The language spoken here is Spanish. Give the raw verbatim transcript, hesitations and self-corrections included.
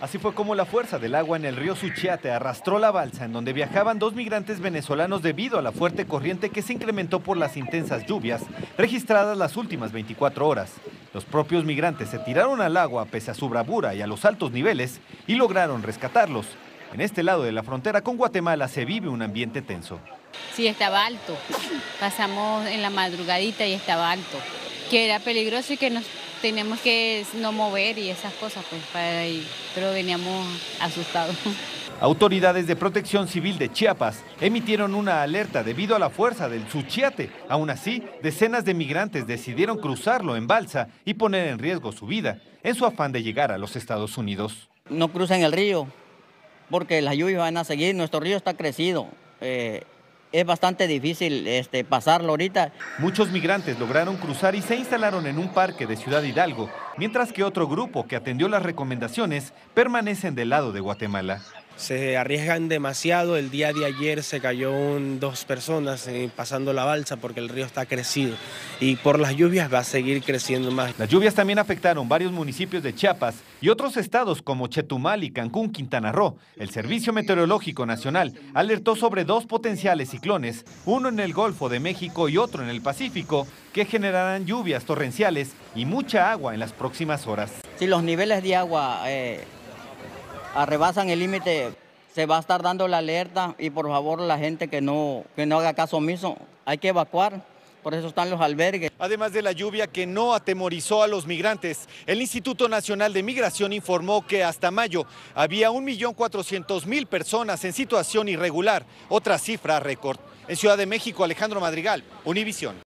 Así fue como la fuerza del agua en el río Suchiate arrastró la balsa en donde viajaban dos migrantes venezolanos debido a la fuerte corriente que se incrementó por las intensas lluvias registradas las últimas veinticuatro horas. Los propios migrantes se tiraron al agua pese a su bravura y a los altos niveles y lograron rescatarlos. En este lado de la frontera con Guatemala se vive un ambiente tenso. Sí, estaba alto. Pasamos en la madrugadita y estaba alto. Que era peligroso y que nos teníamos que no mover y esas cosas, pues, para ir, pero veníamos asustados. Autoridades de Protección Civil de Chiapas emitieron una alerta debido a la fuerza del Suchiate. Aún así, decenas de migrantes decidieron cruzarlo en balsa y poner en riesgo su vida en su afán de llegar a los Estados Unidos. No crucen el río porque las lluvias van a seguir, nuestro río está crecido. Eh... Es bastante difícil este, pasarlo ahorita. Muchos migrantes lograron cruzar y se instalaron en un parque de Ciudad Hidalgo, mientras que otro grupo que atendió las recomendaciones permanecen del lado de Guatemala. Se arriesgan demasiado. El día de ayer se cayó un, dos personas pasando la balsa porque el río está crecido y por las lluvias va a seguir creciendo más. Las lluvias también afectaron varios municipios de Chiapas y otros estados como Chetumal y Cancún, Quintana Roo. El Servicio Meteorológico Nacional alertó sobre dos potenciales ciclones, uno en el Golfo de México y otro en el Pacífico, que generarán lluvias torrenciales y mucha agua en las próximas horas. Si los niveles de agua Eh... arrebasan el límite, se va a estar dando la alerta y por favor la gente que no, que no haga caso omiso, hay que evacuar, por eso están los albergues. Además de la lluvia que no atemorizó a los migrantes, el Instituto Nacional de Migración informó que hasta mayo había un millón cuatrocientas mil personas en situación irregular, otra cifra récord. En Ciudad de México, Alejandro Madrigal, Univisión.